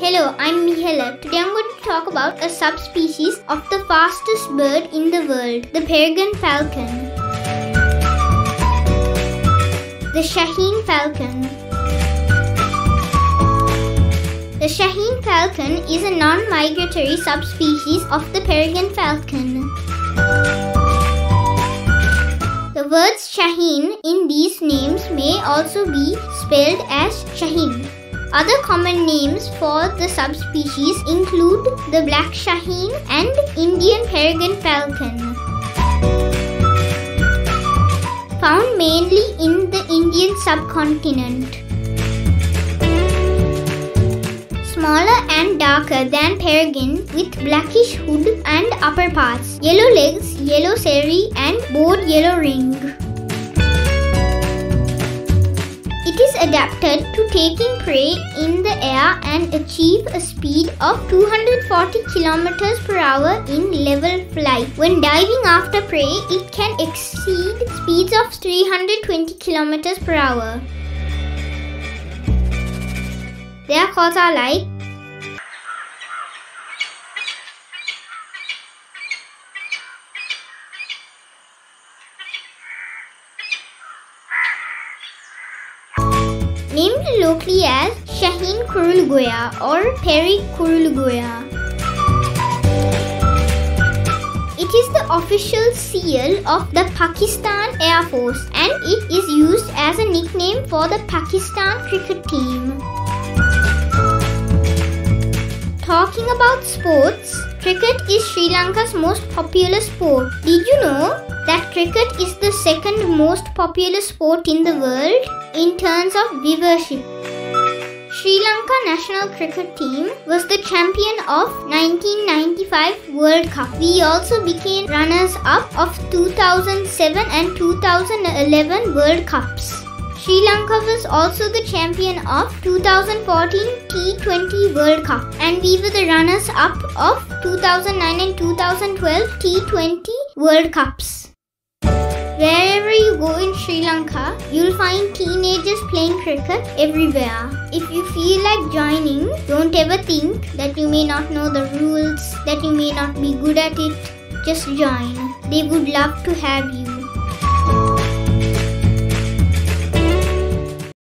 Hello, I'm Mihela. Today I'm going to talk about a subspecies of the fastest bird in the world, the peregrine falcon. The Shaheen falcon. The Shaheen falcon is a non-migratory subspecies of the peregrine falcon. The words Shaheen in these names may also be spelled as Shaheen. Other common names for the subspecies include the Black Shaheen and Indian Peregrine Falcon. Found mainly in the Indian subcontinent. Smaller and darker than peregrine with blackish hood and upper parts, yellow legs, yellow cere and broad yellow ring. It is adapted to taking prey in the air and achieve a speed of 240 km/h in level flight. When diving after prey, it can exceed speeds of 320 km/h. Their calls are like named locally as Shaheen Kurulugoya or Peri Kurulugoya. It is the official seal of the Pakistan Air Force and it is used as a nickname for the Pakistan cricket team. Talking about sports, cricket is Sri Lanka's most popular sport. Did you know that cricket is the second most popular sport in the world in terms of viewership? Sri Lanka national cricket team was the champion of 1995 World Cup. We also became runners-up of 2007 and 2011 World Cups. Sri Lanka was also the champion of 2014 T20 World Cup and we were the runners-up of 2009 and 2012 T20 World Cups. Wherever you go in Sri Lanka, you'll find teenagers playing cricket everywhere. If you feel like joining, don't ever think that you may not know the rules, that you may not be good at it. Just join. They would love to have you.